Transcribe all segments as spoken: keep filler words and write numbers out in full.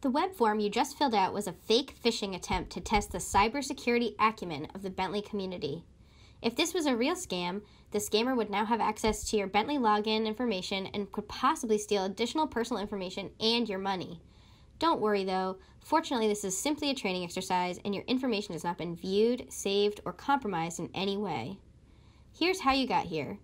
The web form you just filled out was a fake phishing attempt to test the cybersecurity acumen of the Bentley community. If this was a real scam, the scammer would now have access to your Bentley login information and could possibly steal additional personal information and your money. Don't worry though, fortunately this is simply a training exercise and your information has not been viewed, saved, or compromised in any way. Here's how you got here.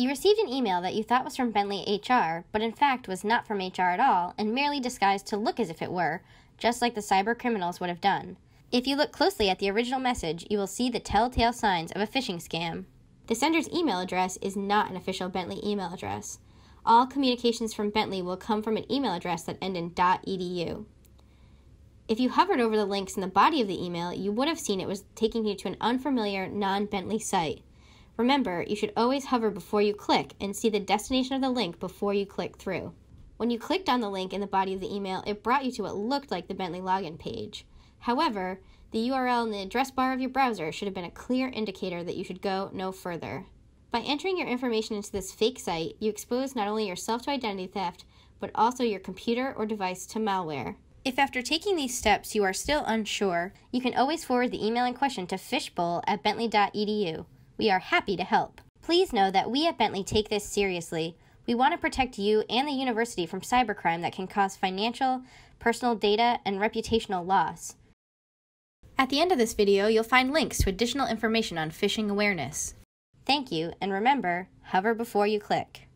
You received an email that you thought was from Bentley H R, but in fact was not from H R at all and merely disguised to look as if it were, just like the cyber criminals would have done. If you look closely at the original message, you will see the telltale signs of a phishing scam. The sender's email address is not an official Bentley email address. All communications from Bentley will come from an email address that ends in .edu. If you hovered over the links in the body of the email, you would have seen it was taking you to an unfamiliar, non-Bentley site. Remember, you should always hover before you click and see the destination of the link before you click through. When you clicked on the link in the body of the email, it brought you to what looked like the Bentley login page. However, the U R L in the address bar of your browser should have been a clear indicator that you should go no further. By entering your information into this fake site, you expose not only yourself to identity theft, but also your computer or device to malware. If after taking these steps you are still unsure, you can always forward the email in question to phishbowl at bentley dot e d u. We are happy to help. Please know that we at Bentley take this seriously. We want to protect you and the university from cybercrime that can cause financial, personal data, and reputational loss. At the end of this video, you'll find links to additional information on phishing awareness. Thank you, and remember, hover before you click.